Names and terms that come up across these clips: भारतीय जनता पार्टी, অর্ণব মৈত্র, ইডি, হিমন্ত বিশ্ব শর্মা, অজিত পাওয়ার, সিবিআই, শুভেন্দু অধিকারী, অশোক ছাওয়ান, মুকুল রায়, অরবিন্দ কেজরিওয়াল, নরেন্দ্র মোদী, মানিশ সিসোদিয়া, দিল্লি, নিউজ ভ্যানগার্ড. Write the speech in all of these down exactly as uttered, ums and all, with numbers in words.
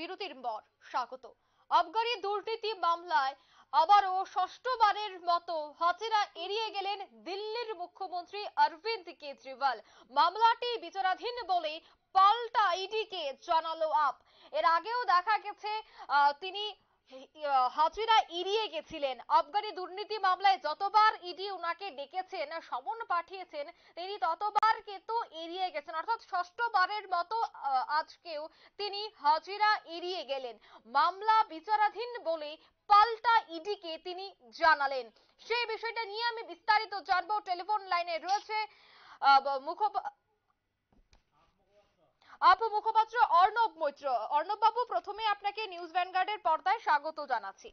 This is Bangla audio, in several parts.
বিরতির পর স্বাগত। আবগারি দুর্নীতি মামলায় আবারও ষষ্ঠবারের মতো হাজিরা এড়িয়ে গেলেন দিল্লির মুখ্যমন্ত্রী অরবিন্দ কেজরিওয়াল। মামলাটি বিচারাধীন বলে পাল্টা ইডিকে জানালো আপ। এর আগেও দেখা গেছে তিনি হাজিরা এড়িয়ে গেছিলেন। আবগারি দুর্নীতি মামলায় যতবার ইডি উনাকে ডেকেছেন, সমন পাঠিয়েছেন, তিনি ততবার কিন্তু এড়িয়ে গেছেন, অর্থাৎ ষষ্ঠবারের মতো আজকেও তিনি হাজিরা এড়িয়ে গেলেন। মামলা বিচারাধীন বলে পাল্টা ইডিকে তিনি জানালেন। সেই বিষয়টা নিয়ে আমি বিস্তারিত জানবো। টেলিফোন লাইনে রয়েছে মুখ্য আপ মুখপাত্র অর্ণব মৈত্র। অর্ণব বাবু, প্রথমে আপনাকে নিউজ ভ্যানগার্ডের পর্দায় স্বাগত জানাচ্ছি।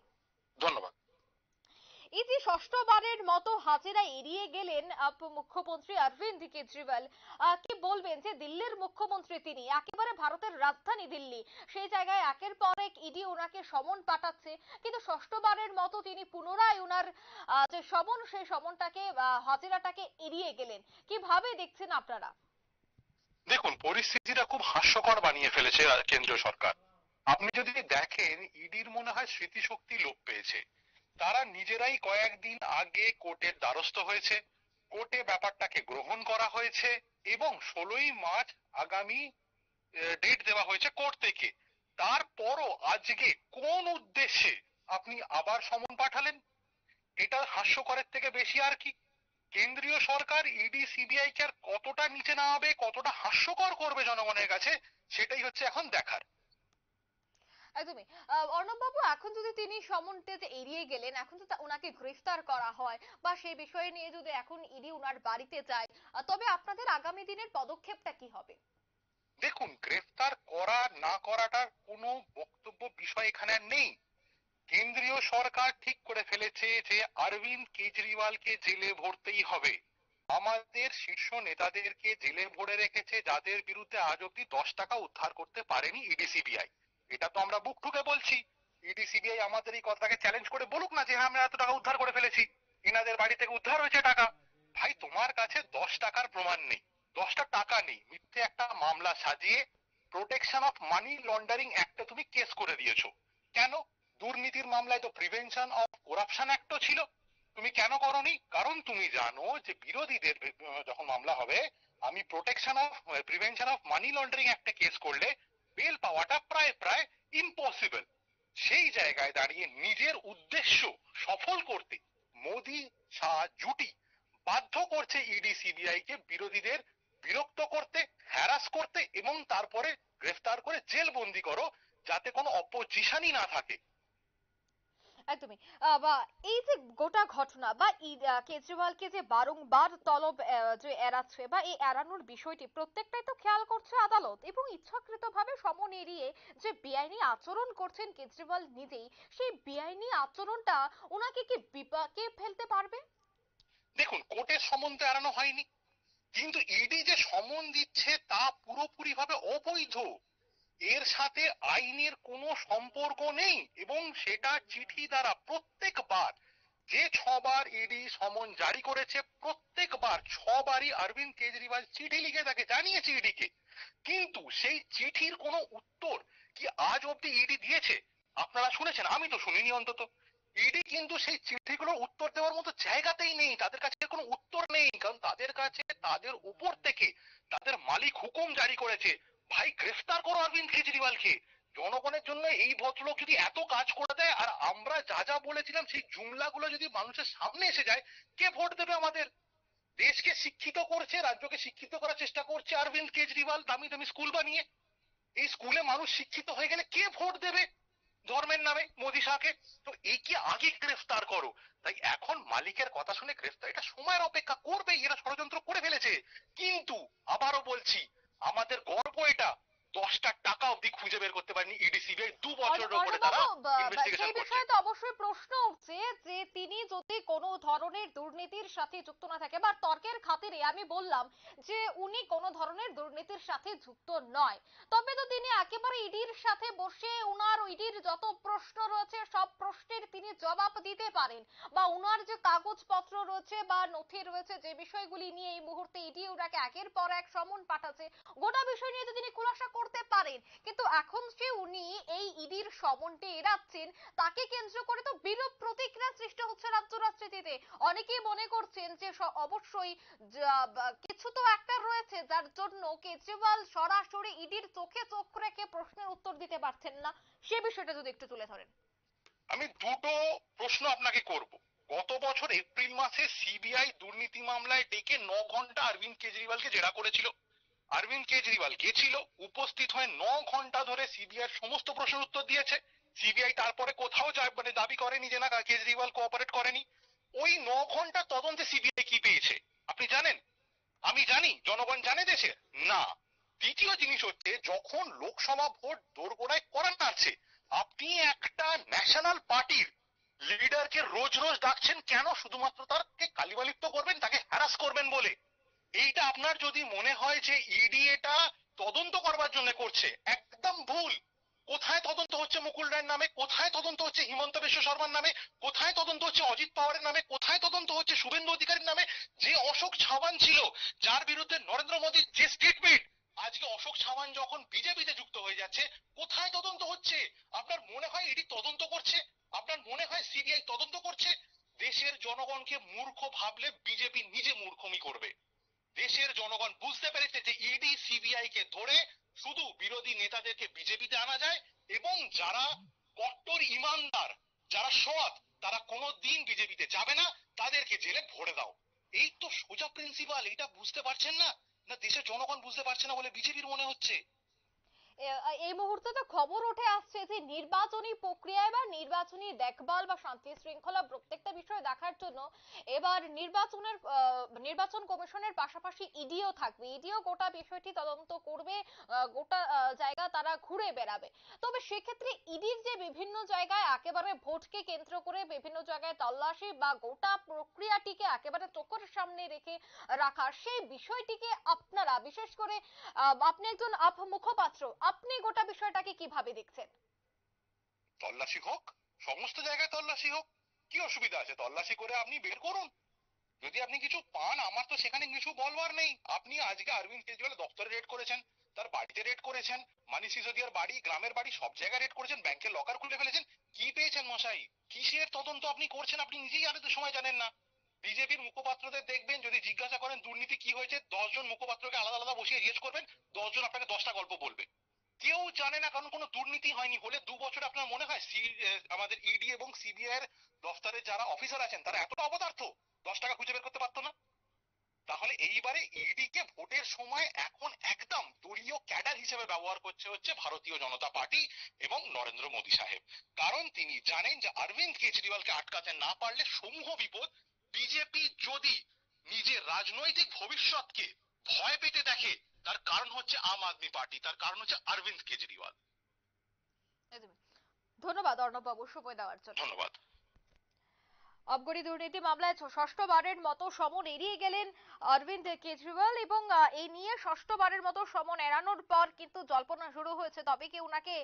ধন্যবাদ। এই যে ষষ্ঠবারের মতো হাজিরা এড়িয়ে গেলেন আপ মুখ্যমন্ত্রী অরবিন্দ কেজরিওয়াল, কি বলবেন যে দিল্লির মুখ্যমন্ত্রী, তিনি একেবারে ভারতের রাজধানী দিল্লি, সেই জায়গায় একের পর এক ইডি ওনাকে সমন পাঠাচ্ছে, কিন্তু ষষ্ঠবারের মতো তিনি পুনরায় ওনার যে সমন সেই সমনটাকে হাজিরাটাকে এড়িয়ে গেলেন, কিভাবে দেখছেন আপনারা? দেখুন, পরিস্থিতিটা খুব হাস্যকর বানিয়ে ফেলেছে কেন্দ্রীয় সরকার। আপনি যদি দেখেন, ইডির মনে হয় স্মৃতিশক্তি লোপ পেয়েছে। তারা নিজেরাই কয়েকদিন আগে কোর্টের দ্বারস্থ হয়েছে, কোর্টে ব্যাপারটাকে গ্রহণ করা হয়েছে এবং ষোলোই মার্চ আগামী ডেট দেওয়া হয়েছে কোর্ট থেকে। তারপরও আজকে কোন উদ্দেশ্যে আপনি আবার সমন পাঠালেন? এটা হাস্যকরের থেকে বেশি আর কি। কেন্দ্রীয় সরকার ইডি সিবিআই কে আর কতটা নিচে নামাবে, কতটা হাস্যকর করবে জনগণের কাছে, সেটাই হচ্ছে এখন দেখার। একদমই। অর্ণব বাবু, এখন যদি তিনি সমনটা যে এড়িয়ে গেলেন, এখন যদি ওনাকে গ্রেফতার করা হয় বা সেই বিষয়ে নিয়ে যদি এখন ইডি ওনার বাড়িতে যায়, তবে আপনাদের আগামী দিনের পদক্ষেপটা কি হবে? দেখুন, গ্রেফতার করা না করাটার কোনো বক্তব্য বিষয় এখানে নেই। কেন্দ্রীয় সরকার ঠিক করে ফেলেছে যে অরবিন্দ কেজরিওয়ালকে জেলে ভরতেই হবে। আমাদের শীর্ষ নেতাদেরকে জেলে ভরে রেখেছে যাদের বিরুদ্ধে আজ অব্দি দশ টাকা উদ্ধার করতে পারেনি ইডি সিবিআই। এটা তো আমরা বুক ঠুকে বলছি। ইডি সিবিআই আমাদের এই কথাকে চ্যালেঞ্জ করে বলুক না যে হ্যাঁ, আমরা এত টাকা উদ্ধার করে ফেলেছি, এনাদের বাড়ি থেকে উদ্ধার হয়েছে টাকা। ভাই, তোমার কাছে দশ টাকার প্রমাণ নেই, দশটা টাকা নেই, মিথ্যে একটা মামলা সাজিয়ে প্রোটেকশন অফ মানি লন্ডারিং অ্যাক্টে তুমি কেস করে দিয়েছো। কেন? দুর্নীতির মামলায় তো প্রিভেনশন অফ করাপশন অ্যাক্টও ছিল, তুমি কেন করনি? কারণ তুমি জানো যে বিরোধীদের যখন মামলা হবে, আমি protection of prevention of money laundering অ্যাক্টে কেস করলে বেল পাওয়াটা প্রায় প্রায় ইম্পসিবল। সেই জায়গায় দাঁড়িয়ে নিজের উদ্দেশ্য সফল করতে মোদি শাহ জুটি বাধ্য করছে ইডি সিবিআই কে বিরোধীদের বিরক্ত করতে, হ্যারাস করতে এবং তারপরে গ্রেফতার করে জেল বন্দি করো যাতে কোনো অপজিশনই না থাকে। একদমই। বা এই যে গোটা ঘটনা বা কেজরিওয়ালকে যে বারংবার তলব যে এড়াচ্ছে বা এই এড়ানোর বিষয়টি প্রত্যেকটাই তো খেয়াল করছে আদালত, এবং ইচ্ছাকৃতভাবে সমন এড়িয়ে যে বেআইনি আচরণ করছেন কেজরিওয়াল নিজেই, সেই বেআইনি আচরণটা ওনাকে কি বিপাকে ফেলতে পারবে? দেখুন, কোর্টের সমন তো এড়ানো হয়নি, কিন্তু ইডি যে সমন দিচ্ছে তা পুরোপুরি ভাবে অবৈধ, এর সাথে আইনের কোনো সম্পর্ক নেই এবং সেটা চিঠি দ্বারা প্রত্যেকবার যে ছবার ইডি সমন জারি করেছে, প্রত্যেকবার ছবারই অরবিন্দ কেজরিওয়াল চিঠি লিখে তাকে জানিয়েছে ইডিকে, কিন্তু সেই চিঠির কোনো উত্তর কি আজ অব্দি ইডি দিয়েছে? আপনারা শুনেছেন, আমি তো শুনিনি অন্তত। ইডি কিন্তু সেই চিঠিগুলোর উত্তর দেওয়ার মতো জায়গাতেই নেই, তাদের কাছে কোনো উত্তর নেই, কারণ তাদের কাছে তাদের উপর থেকে তাদের মালিক হুকুম জারি করেছে, ভাই গ্রেফতার করো অরবিন্দ কেজরিওয়ালকে। জনগণের জন্য এই ভদ্রলোক যদি এত কাজ করে দেয় আর আমরা যা যা বলেছিলাম সেই জুমলাগুলো যদি মানুষের সামনে এসে যায়, কে ভোট দেবে আমাদের? দেশকে শিক্ষিত করছে, রাজ্যকে শিক্ষিত করার চেষ্টা করছে অরবিন্দ কেজরিওয়াল দামি দামি স্কুল বানিয়ে। এই স্কুলে মানুষ শিক্ষিত হয়ে গেলে কে ভোট দেবে ধর্মের নামে মোদি শাহকে? তো এই কি আগে গ্রেফতার করো। তাই এখন মালিকের কথা শুনে গ্রেফতার, এটা সময়ের অপেক্ষা করবে, এরা ষড়যন্ত্র করে ফেলেছে। কিন্তু আবারও বলছি, আমাদের গর্ব এটা, দশটা টাকা অবধি খুঁজে বের করতে পারেনি ইডি সিবিআই দু বছরের উপরে। তারা সেই বিষয়ে তো অবশ্যই প্রশ্ন উঠছে যে তিনি যদি কোনো ধরনের দুর্নীতির সাথে যুক্ত না থাকে, বা তর্কের খাতিরে আমি বললাম যে উনি কোনো ধরনের দুর্নীতির সাথে যুক্ত নয়, তবে তো তিনি একেবারে ইডির সাথে বসে উনার ইডির যত প্রশ্ন রয়েছে সব প্রশ্নের তিনি জবাব দিতে পারেন, বা উনার যে কাগজপত্র রয়েছে বা নথি রয়েছে যে বিষয়গুলি নিয়ে এই মুহূর্তে ইডি ওনাকে একের পর এক সমন পাঠাচ্ছে, গোটা বিষয় নিয়ে তো তিনি খুলাসা করতে পারেন। কিন্তু এখন যে উনি এই ইডির সমনটি এড়াচ্ছেন, তাকে কেন্দ্র করে তো বিরূপ প্রতিক্রিয়া সৃষ্টি হচ্ছে রাজ্য রাজনীতিতে। অনেকেই মনে করছেন যে অবশ্যই কিছু তো একটা রয়েছে যার জন্য কেজরিওয়াল সরাসরি ইডির চোখে চোখ রেখে প্রশ্নের উত্তর দিতে পারছেন না, সে বিষয়টা যদি একটু তুলে ধরেন। আমি দুটো প্রশ্ন আপনাকে করব। গত বছর এপ্রিল মাসে সিবিআই দুর্নীতি মামলায় ডেকে ন ঘন্টা অরবিন্দ কেজরিওয়ালকে জেরা করেছিল। অরবিন্দ কেজরিওয়াল গেছিল, উপস্থিত হয়ে ন ঘন্টা ধরে সিবিআই সমস্ত প্রশ্নের উত্তর দিয়েছে। সিবিআই তারপরে কোথাও মানে দাবি করেনি যে না কেজরিওয়াল কোঅপারেট করেনি। ওই ন ঘন্টা তদন্তে সিবিআই কি পেয়েছে আপনি জানেন? আমি জানি, জনগণ জানে দেশে না। দ্বিতীয় জিনিস হচ্ছে, যখন লোকসভা ভোট দোরগোড়ায় করার আছে, আপনি একটা ন্যাশনাল পার্টির লিডারকে রোজ রোজ ডাকছেন কেন? শুধুমাত্র তাকে কালিমালিপ্ত করবেন, তাকে হ্যারাস করবেন বলে। এইটা আপনার যদি মনে হয় যে ইডি এটা তদন্ত করবার জন্য করছে, একদম ভুল। কোথায় তদন্ত হচ্ছে মুকুল রায়ের নামে, কোথায় তদন্ত হচ্ছে হিমন্ত বিশ্ব শর্মার নামে, কোথায় তদন্ত হচ্ছে অজিত পাওয়ারের নামে, কোথায় তদন্ত হচ্ছে শুভেন্দু অধিকারীর নামে? যে অশোক ছাওয়ান ছিল, যার বিরুদ্ধে নরেন্দ্র মোদীর যে স্টেটমেন্ট, আজকে অশোক ছাওয়ান যখন বিজেপিতে যুক্ত হয়ে যাচ্ছে, কোথায় তদন্ত হচ্ছে? আপনার মনে হয় ইডি তদন্ত করছে? আপনার মনে হয় সিবিআই তদন্ত করছে? দেশের জনগণকে মূর্খ ভাবলে বিজেপি নিজে মূর্খমি করবে। দেশের জনগণ বুঝতে পেরেছে যে ইডি সিবিআই কে ধরে শুধু বিরোধী নেতাদেরকে বিজেপিতে আনা যায়, এবং যারা কট্টর ইমানদার, যারা সৎ, তারা কোনোদিন বিজেপিতে যাবে না, তাদেরকে জেলে ভরে দাও। এই তো সোজা প্রিন্সিপাল। এটা বুঝতে পারছেন না? না দেশের জনগণ বুঝতে পারছে না বলে বিজেপির মনে হচ্ছে? এই মুহূর্তে তো খবর উঠে আসছে যে নির্বাচনী প্রক্রিয়ায় বা নির্বাচনী দেখভাল বা শান্তি শৃঙ্খলা প্রত্যেকটা বিষয় দেখার জন্য এবার নির্বাচনের নির্বাচন কমিশনের পাশাপাশি ইডিও থাকবে। ইডিও গোটা বিষয়টি তদন্ত করবে, গোটা জায়গা তারা ঘুরে বেড়াবে। তবে সেক্ষেত্রে ইডির যে বিভিন্ন জায়গায় একেবারে ভোটকে কেন্দ্র করে বিভিন্ন জায়গায় তল্লাশি বা গোটা প্রক্রিয়াটিকে একেবারে চোখের সামনে রেখে রাখা, সেই বিষয়টিকে আপনারা বিশেষ করে আপনি একজন আপ মুখপাত্র, আপনি গোটা বিষয়টাকে কিভাবে দেখছেন? তল্লাশি হোক, সমস্ত জায়গায় তল্লাশি হোক, কি অসুবিধা আছে? তল্লাশি করে আপনি বের করুন, যদি আপনি কিছু পান। আমার তো সেখানে কিছু বলবার নেই। আপনি আজকে অরবিন্দ কেজরিওয়াল দপ্তরে রেড করেছেন, তার বাড়িতে রেড করেছেন, মানিশ সিসোদিয়ার বাড়ি, গ্রামের বাড়ি, সব জায়গায় রেড করেছেন, ব্যাংকের লকার খুলে ফেলেছেন। কি পেয়েছেন মশাই? কিসের তদন্ত আপনি করছেন? আপনি নিজেই আরো তো সময় জানেন না। বিজেপির মুখপাত্রদের দেখবেন, যদি জিজ্ঞাসা করেন দুর্নীতি কি হয়েছে, দশজন মুখপাত্রকে আলাদা আলাদা বসিয়ে জিজ্ঞেস করবেন, দশজন আপনাকে দশটা গল্প বলবে। কেউ জানে না, কারণ কোনো দুর্নীতি হয়নি। হলে দু বছর আপনার মনে হয় আমাদের ইডি এবং সিবিআই এর দফতরে যারা অফিসার আছেন তারা এতটা অপদার্থ, দশ টাকা খুঁজে বের করতে পারতো না? তাহলে এইবারে ইডি কে ভোটের সময় এখন একদম দলীয় ক্যাডার হিসেবে ব্যবহার করছে হচ্ছে ভারতীয় জনতা পার্টি এবং নরেন্দ্র মোদী সাহেব। কারণ তিনি জানেন যে অরবিন্দ কেজরিওয়ালকে আটকাতে না পারলে সমূহ বিপদ। বিজেপি যদি নিজের রাজনৈতিক ভবিষ্যৎকে ভয় পেতে দেখে, তার কারণ হচ্ছে আম আদমি পার্টি, তার কারণ হচ্ছে অরবিন্দ কেজরিওয়াল। ধন্যবাদ অর্ণববাবু সময় দেওয়ার জন্য। ধন্যবাদ। আবগারি দুর্নীতি মামলায় ষষ্ঠবারের মতো সমন এড়িয়ে গেলেন অরবিন্দ কেজরিওয়াল, এবং এই নিয়ে ষষ্ঠবারের মতো সমন এড়ানোর পর কিন্তু জল্পনা শুরু হয়েছে তবে কি উনাকে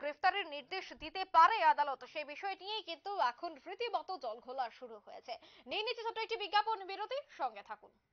গ্রেফতারের নির্দেশ দিতে পারে আদালত, সেই বিষয় নিয়েই কিন্তু এখন রীতিমতো জলঘোলা শুরু হয়েছে। নিয়ে নিচ্ছে ছোট্ট একটি বিজ্ঞাপন বিরতির সঙ্গে থাকুন।